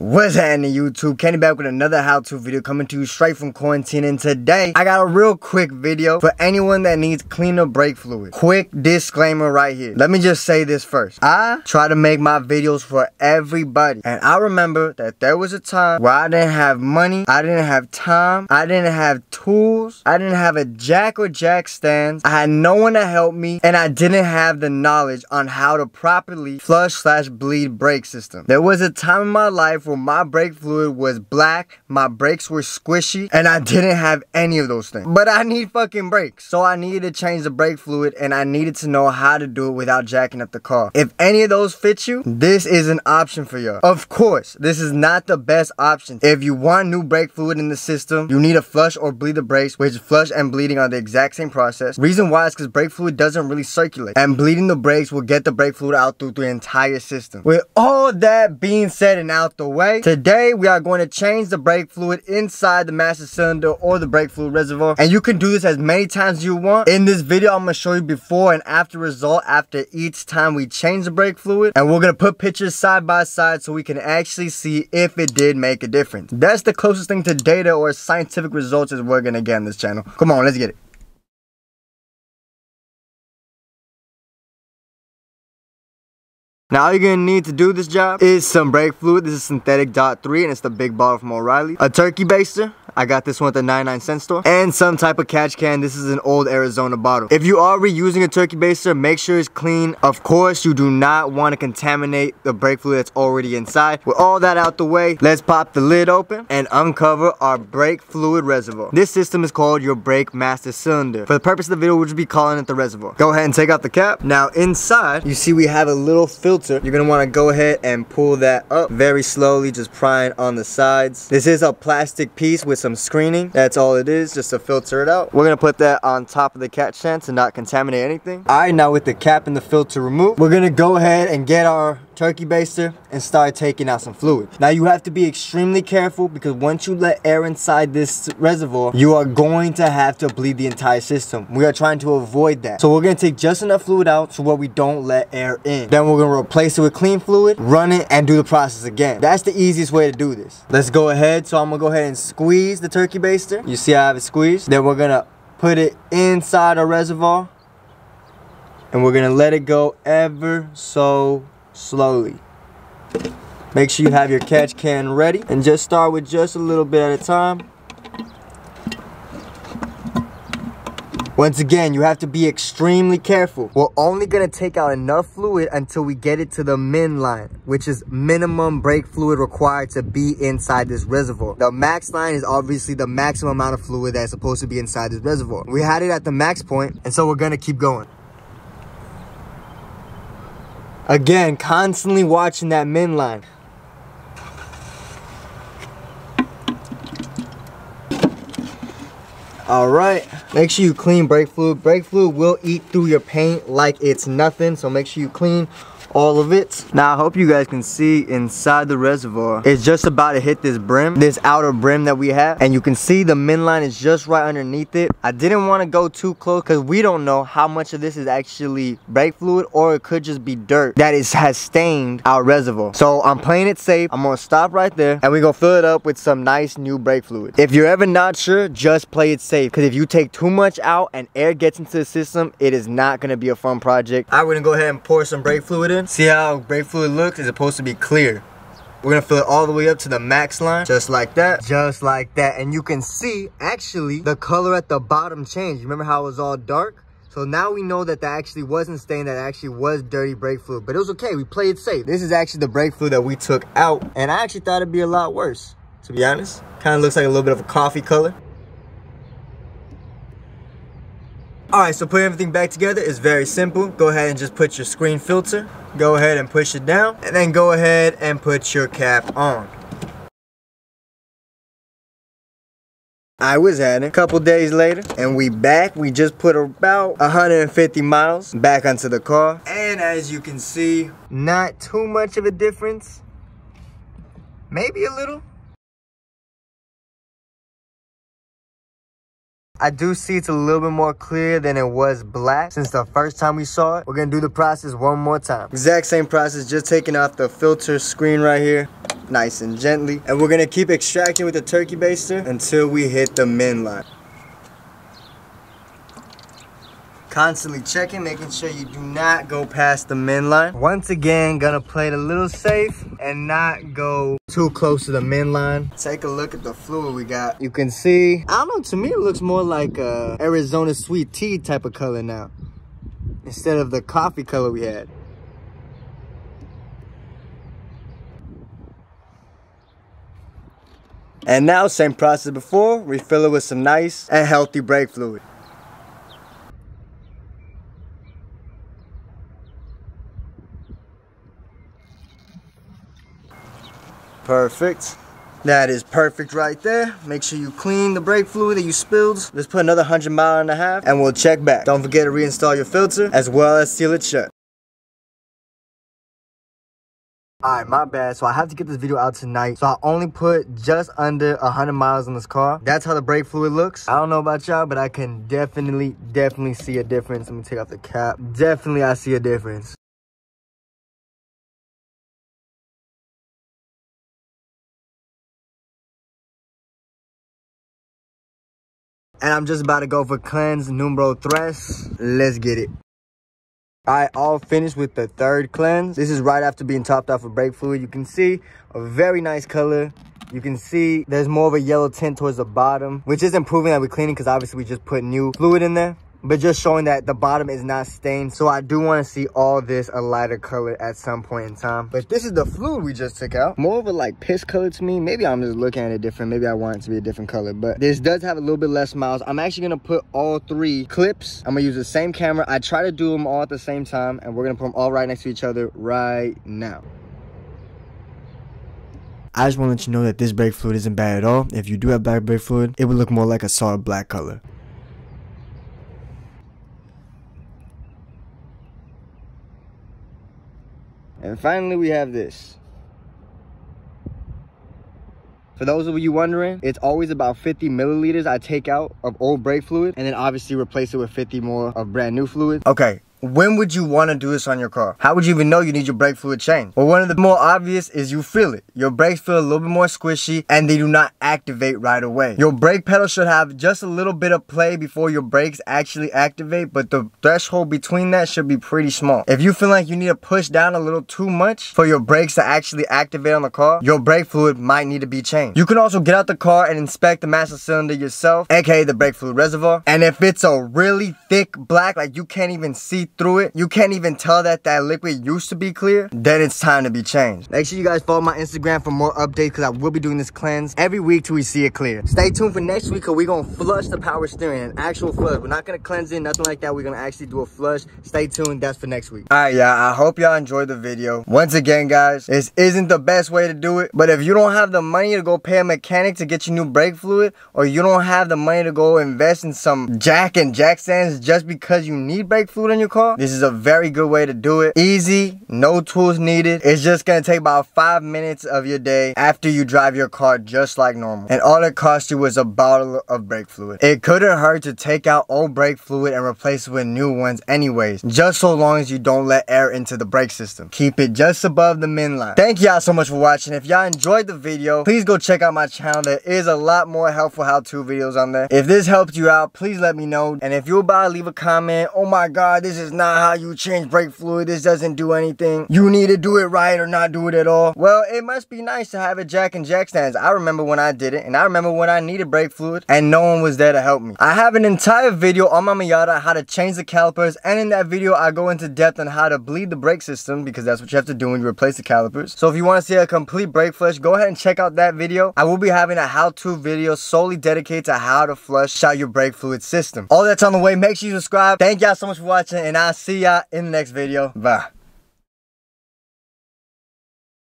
What's happening, YouTube? Kenny back with another how-to video coming to you straight from quarantine, and today I got a real quick video for anyone that needs cleaner brake fluid. Quick disclaimer right here. Let me just say this first. I try to make my videos for everybody, and I remember that there was a time where I didn't have money, I didn't have time, I didn't have tools, I didn't have a jack or jack stands, I had no one to help me, and I didn't have the knowledge on how to properly flush/bleed brake system. There was a time in my life where my brake fluid was black, my brakes were squishy, and I didn't have any of those things. But I need fucking brakes, so I needed to change the brake fluid, and I needed to know how to do it without jacking up the car. If any of those fit you, this is an option for you. Of course, this is not the best option. If you want new brake fluid in the system, you need to flush or bleed the brakes, which flush and bleeding are the exact same process. Reason why is because brake fluid doesn't really circulate, and bleeding the brakes will get the brake fluid out through the entire system. With all that being said and out the way, today we are going to change the brake fluid inside the master cylinder or the brake fluid reservoir, and you can do this as many times as you want. In this video, I'm going to show you before and after result after each time we change the brake fluid, and we're going to put pictures side by side so we can actually see if it did make a difference. That's the closest thing to data or scientific results as we're going to get on this channel. Come on, let's get it. Now all you're gonna need to do this job is some brake fluid. This is synthetic DOT 3, and it's the big bottle from O'Reilly. A turkey baster, I got this one at the 99-cent store, and some type of catch can. This is an old Arizona bottle. If you are reusing a turkey baster, make sure it's clean. Of course, you do not want to contaminate the brake fluid that's already inside. With all that out the way, let's pop the lid open and uncover our brake fluid reservoir. This system is called your brake master cylinder. For the purpose of the video, we'll just be calling it the reservoir. Go ahead and take out the cap. Now inside, you see we have a little filter. You're gonna wanna go ahead and pull that up very slowly, just prying on the sides. This is a plastic piece with some screening. That's all it is, just to filter it out. We're gonna put that on top of the catch can to not contaminate anything. All right, now with the cap and the filter removed, we're gonna go ahead and get our turkey baster and start taking out some fluid. Now you have to be extremely careful, because once you let air inside this reservoir, you are going to have to bleed the entire system. We are trying to avoid that. So we're gonna take just enough fluid out so what we don't let air in. Then we're gonna replace it with clean fluid, run it, and do the process again. That's the easiest way to do this. Let's go ahead. So I'm gonna go ahead and squeeze the turkey baster. You see I have it squeezed. Then we're gonna put it inside our reservoir, and we're gonna let it go ever so slowly. Make sure you have your catch can ready, and just start with just a little bit at a time. Once again, you have to be extremely careful. We're only gonna take out enough fluid until we get it to the min line, which is minimum brake fluid required to be inside this reservoir. The max line is obviously the maximum amount of fluid that's supposed to be inside this reservoir. We had it at the max point, and so we're gonna keep going. Again, constantly watching that min line. All right, make sure you clean brake fluid. Brake fluid will eat through your paint like it's nothing, so make sure you clean all of it. Now I hope you guys can see inside the reservoir. It's just about to hit this brim, this outer brim that we have, and you can see the min line is just right underneath it. I didn't want to go too close because we don't know how much of this is actually brake fluid, or it could just be dirt that has stained our reservoir. So I'm playing it safe. I'm gonna stop right there, and we're gonna fill it up with some nice new brake fluid. If you're ever not sure, just play it safe, because if you take too much out and air gets into the system, it is not gonna be a fun project. I'm gonna go ahead and pour some brake fluid in. See how brake fluid looks? It's supposed to be clear. We're gonna fill it all the way up to the max line, just like that, just like that. And you can see actually the color at the bottom changed. Remember how it was all dark? So now we know that actually wasn't stained, that actually was dirty brake fluid, but it was okay, we played safe. This is actually the brake fluid that we took out, and I actually thought it'd be a lot worse, to be honest. Kind of looks like a little bit of a coffee color. Alright, so putting everything back together is very simple. Go ahead and just put your screen filter, go ahead and push it down, and then go ahead and put your cap on. I was at it a couple days later, and we back. We just put about 150 miles back onto the car, and as you can see, not too much of a difference. Maybe a little. I do see it's a little bit more clear than it was black since the first time we saw it. We're gonna do the process one more time. Exact same process, just taking off the filter screen right here. nice and gently. And we're gonna keep extracting with the turkey baster until we hit the min line. Constantly checking, making sure you do not go past the min line. Once again, gonna play it a little safe and not go too close to the min line. Take a look at the fluid we got. You can see, I don't know, to me it looks more like a Arizona sweet tea type of color now, instead of the coffee color we had. And now, same process before, refill it with some nice and healthy brake fluid. Perfect. That is perfect right there. Make sure you clean the brake fluid that you spilled. Let's put another 100.5 miles and we'll check back. Don't forget to reinstall your filter as well as seal it shut. Alright, my bad. So I have to get this video out tonight. So I only put just under 100 miles on this car. That's how the brake fluid looks. I don't know about y'all, but I can definitely see a difference. Let me take off the cap. Definitely I see a difference. And I'm just about to go for cleanse numero 3. Let's get it. Alright, all finished with the third cleanse. This is right after being topped off with brake fluid. You can see a very nice color. You can see there's more of a yellow tint towards the bottom, which isn't proving that we're cleaning because obviously we just put new fluid in there, but just showing that the bottom is not stained. So I do want to see all this a lighter color at some point in time. But this is the fluid we just took out. More of a like piss color to me. Maybe I'm just looking at it different. Maybe I want it to be a different color, but this does have a little bit less miles. I'm actually going to put all three clips. I'm going to use the same camera. I try to do them all at the same time, and we're going to put them all right next to each other right now. I just want to let you know that this brake fluid isn't bad at all. If you do have black brake fluid, it would look more like a solid black color. And finally, we have this. For those of you wondering, it's always about 50 milliliters I take out of old brake fluid and then obviously replace it with 50 more of brand new fluid. Okay, when would you want to do this on your car? How would you even know you need your brake fluid changed? Well, one of the more obvious is you feel it. Your brakes feel a little bit more squishy and they do not activate right away. Your brake pedal should have just a little bit of play before your brakes actually activate, but the threshold between that should be pretty small. If you feel like you need to push down a little too much for your brakes to actually activate on the car, your brake fluid might need to be changed. You can also get out the car and inspect the master cylinder yourself, aka the brake fluid reservoir. And if it's a really thick black, like you can't even see through it, you can't even tell that that liquid used to be clear, then it's time to be changed. Make sure you guys follow my Instagram for more updates because I will be doing this cleanse every week till we see it clear. Stay tuned for next week because we're gonna flush the power steering, an actual flush. We're not gonna cleanse it, nothing like that. We're gonna actually do a flush. Stay tuned, that's for next week. All right, yeah, I hope y'all enjoyed the video. Once again, guys, this isn't the best way to do it, but if you don't have the money to go pay a mechanic to get your new brake fluid, or you don't have the money to go invest in some jack and jack stands just because you need brake fluid in your car, this is a very good way to do it. Easy, no tools needed. It's just gonna take about 5 minutes of your day after you drive your car just like normal. And all it cost you was a bottle of brake fluid. It couldn't hurt to take out old brake fluid and replace it with new ones anyways, just so long as you don't let air into the brake system. Keep it just above the min line. Thank y'all so much for watching. If y'all enjoyed the video, please go check out my channel. There is a lot more helpful how-to videos on there. If this helped you out, please let me know. And if you're about to leave a comment, oh my god, this is not how you change brake fluid, this doesn't do anything, you need to do it right or not do it at all, well, it must be nice to have a jack and jack stands. I remember when I did it, and I remember when I needed brake fluid and no one was there to help me. I have an entire video on my Miata how to change the calipers, and in that video I go into depth on how to bleed the brake system, because that's what you have to do when you replace the calipers. So if you want to see a complete brake flush, go ahead and check out that video. I will be having a how-to video solely dedicated to how to flush out your brake fluid system. All that's on the way. Make sure you subscribe. Thank y'all so much for watching, and I'll see y'all in the next video. Bye.